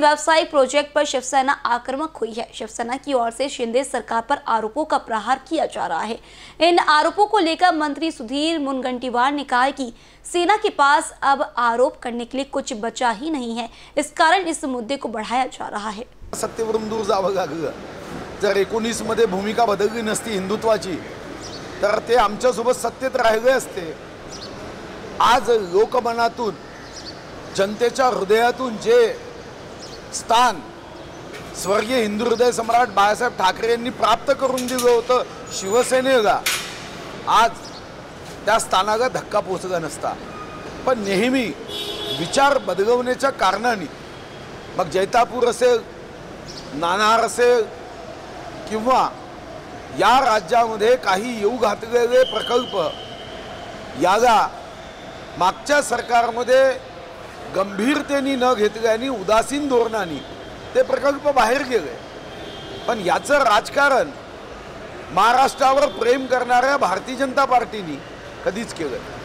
व्यावसायिक प्रोजेक्ट पर शिवसेना आक्रामक हुई है। शिवसेना की ओर से शिंदे सरकार पर आरोपों का प्रहार किया जा रहा है। इन आरोपों को लेकर मंत्री सुधीर मुनगंटीवार ने कहा कि सेना के पास अब आरोप करने के लिए कुछ बचा ही नहीं है, इस कारण इस मुद्दे को बढ़ाया जा रहा है। सत्तेवरून दूर जावं लागलं। जर 19 मध्ये भूमिका बदलली नसती हिंदुत्वाची तर ते आमच्यासोबत सत्तेत राहिले असते। आज लोकमनातून जनतेच्या हृदयातून जे स्थान स्वर्गीय हिंदू हृदय सम्राट बाळासाहेब ठाकरे यांनी प्राप्त करून दिलं होतं शिवसेनेला, आज त्या स्थानाला धक्का पोहोचला नसता। पण नेहमी विचार बदलवण्याच्या कारणाने मग जैतापूर असेल, नाणार असेल किंवा या राज्यामध्ये काही येऊ घातलेले प्रकल्प याला मागच्या सरकारमध्ये गंभीरतेने न घेतल्याने उदासीन धोरणाने ते प्रकल्प बाहेर गेले। पण याचं राजकारण महाराष्ट्रावर प्रेम करणाऱ्या भारतीय जनता पार्टीने कधीच केलं।